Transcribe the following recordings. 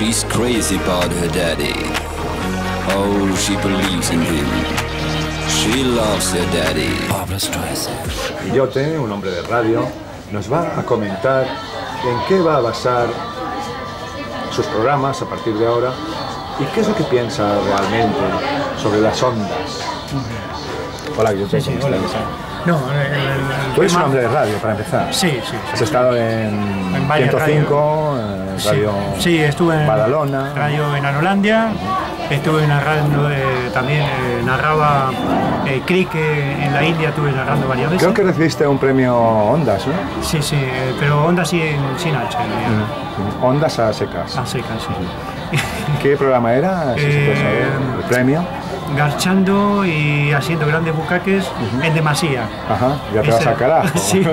She's crazy about her daddy. Oh, she believes in him. She loves her daddy. Pablo Streisand. Yote, un hombre de radio, nos va a comentar en qué va a basar sus programas a partir de ahora y qué es lo que piensa realmente sobre las ondas. Hola, Guishote. Sí, hola, Guishote. No, tú eres un hombre de radio, para empezar. Sí, sí. Has estado en 105, en Radio... Sí, estuve en Badalona. Radio Enanolandia. Estuve narrando, también narraba cricket en la India, estuve narrando varias veces. Creo que recibiste un premio Ondas, ¿no? Sí, sí, pero Ondas sin H. Ondas a secas. A secas, sí. ¿Qué programa era? Si se puede saber, el premio. Garchando y haciendo grandes bucaques en demasía. Ajá, ya te vas a carajo. Sí.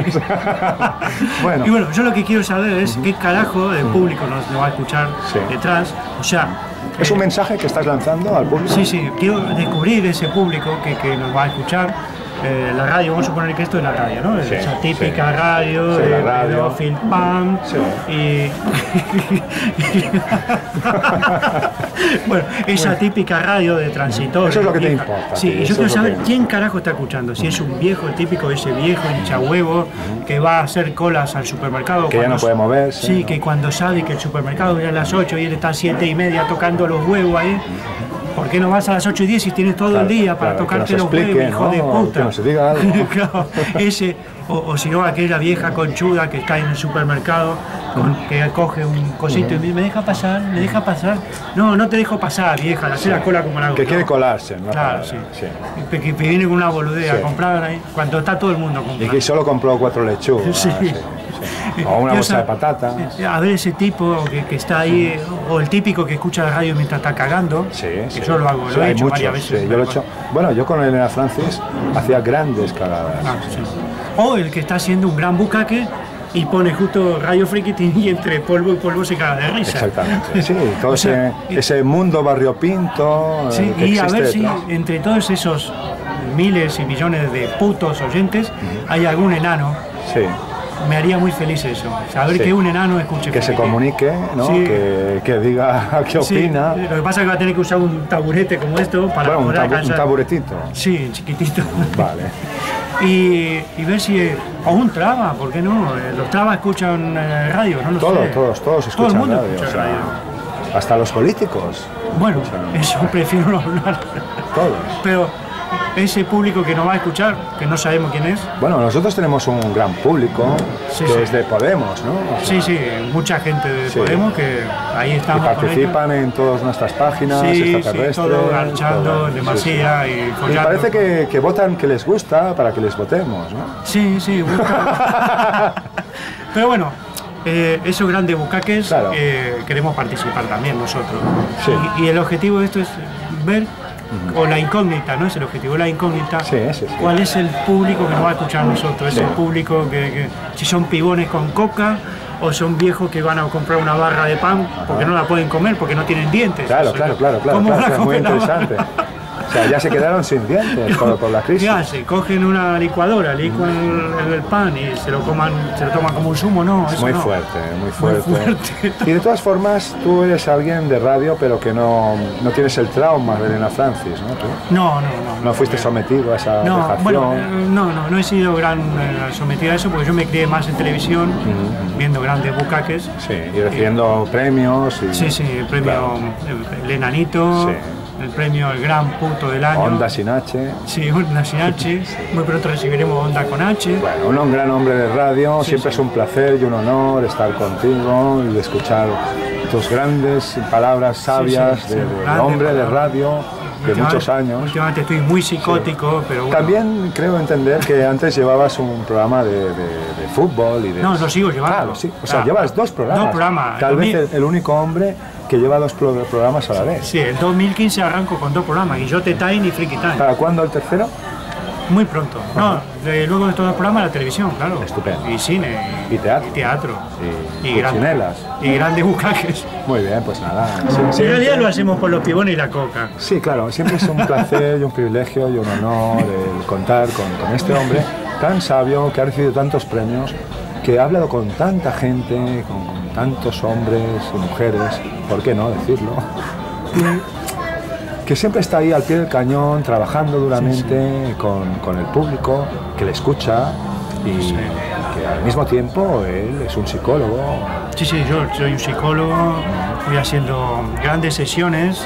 Bueno. Y bueno, yo lo que quiero saber es qué carajo el público nos va a escuchar detrás. O sea... ¿Es un mensaje que estás lanzando al público? Sí, sí. Quiero descubrir ese público que nos va a escuchar. La radio, vamos a suponer que esto es la radio, ¿no? Sí, esa típica radio, de radio, film punk, y... bueno, esa típica radio de transitorio. Eso es lo que te importa. Sí, y yo quiero saber quién carajo está escuchando, si es un viejo, el típico, ese viejo hinchahuevo que va a hacer colas al supermercado. Que ya no puede moverse. Sí, que cuando sabe que el supermercado ya a las 8 y él está a 7:30 tocando los huevos ahí. ¿Por qué no vas a las 8:10 y tienes todo el día para tocarte los huevos, hijo de puta? Que no se diga algo. Claro, ese, o si no, aquella vieja conchuda que está en el supermercado, que coge un cosito y me deja pasar, me deja pasar. No, no te dejo pasar, vieja, hacer la cola como la otra. Que quiere colarse, ¿no? Claro, sí. Que viene con una boludea a comprar ahí, cuando está todo el mundo comprando. Y que solo compró 4 lechugas. Sí. O una bolsa de patata. A ver, ese tipo que está ahí, o el típico que escucha la radio mientras está cagando, que yo lo hago, lo he hecho varias veces. Yo lo he hecho. Bueno, yo con Elena Francis hacía grandes cagadas. O el que está haciendo un gran bucaque y pone justo radio Frikitín y entre polvo y polvo se caga de risa. Exactamente, sí, todo ese mundo barriopinto. Sí, y a ver si entre todos esos miles y millones de putos oyentes hay algún enano. Sí. Me haría muy feliz eso, saber que un enano escuche. Que se comunique, ¿no? Sí. Que diga qué opina. Lo que pasa es que va a tener que usar un taburete como esto para poder alcanzar. Un taburetito. Sí, chiquitito. Vale. Y ver si... O un traba, ¿por qué no? Los trabas escuchan radio, no lo sé. Todos escuchan todo el mundo radio. O sea, hasta los políticos. Bueno, eso prefiero no hablar. Todos. Pero... ese público que nos va a escuchar, que no sabemos quién es. Bueno, nosotros tenemos un gran público, que es de Podemos, ¿no? O sea, sí, mucha gente de Podemos que ahí estamos. Y participan en todas nuestras páginas, extraterrestres. Sí, todo garchando, demasía y follando. Y parece que votan que les gusta para que les votemos, ¿no? Sí, gusta. Pero bueno, esos grandes bucaques queremos participar también nosotros. Sí. Y el objetivo de esto es ver... o la incógnita, ¿no? Es el objetivo, la incógnita. ¿Cuál es el público que nos va a escuchar nosotros? ¿Es el público que si son pibones con coca o son viejos que van a comprar una barra de pan porque no la pueden comer, porque no tienen dientes? Claro. Es muy interesante. O sea, ya se quedaron sin dientes por la crisis. ¿Qué hacen? Cogen una licuadora, licuan el pan y se lo toman como un zumo, ¿no? Es muy fuerte, muy fuerte. Y de todas formas, tú eres alguien de radio, pero que no tienes el trauma de Elena Francis, ¿no? No. ¿No fuiste sometido a esa dejación? Bueno, no he sido gran sometido a eso, porque yo me crié más en televisión, viendo grandes bucaques. Sí, y recibiendo premios. Sí, el premio El Enanito. El premio El Gran Puto del Año. Onda sin H. Sí, Onda sin H. Muy pronto recibiremos Onda con H. Bueno, un gran hombre de radio. Siempre es un placer y un honor estar contigo y escuchar tus grandes palabras sabias de hombre de radio de muchos años. Últimamente estoy muy psicótico, pero bueno. También creo entender que antes llevabas un programa de fútbol y de... No, lo sigo llevando. O sea, llevas dos programas. Dos programas. Tal vez el único hombre... que lleva dos programas a la vez. Sí, en 2015 arranco con dos programas, Yotetain y Frikitín. ¿Para cuándo el tercero? Muy pronto. Luego de estos dos programas, la televisión, claro. Estupendo. Y cine. Y teatro. Y grandes bucaques. Muy bien, pues nada. En realidad lo hacemos por los pibones y la coca. Sí, claro. Siempre es un placer y un privilegio y un honor el contar con este hombre tan sabio que ha recibido tantos premios, que he hablado con tanta gente, con tantos hombres y mujeres, ¿por qué no decirlo? Que siempre está ahí al pie del cañón, trabajando duramente con el público, que le escucha y que al mismo tiempo él es un psicólogo. Sí, sí, yo soy un psicólogo, voy haciendo grandes sesiones,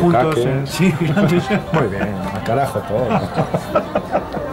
juntos. Sí, grandes. Muy bien, a carajo todo.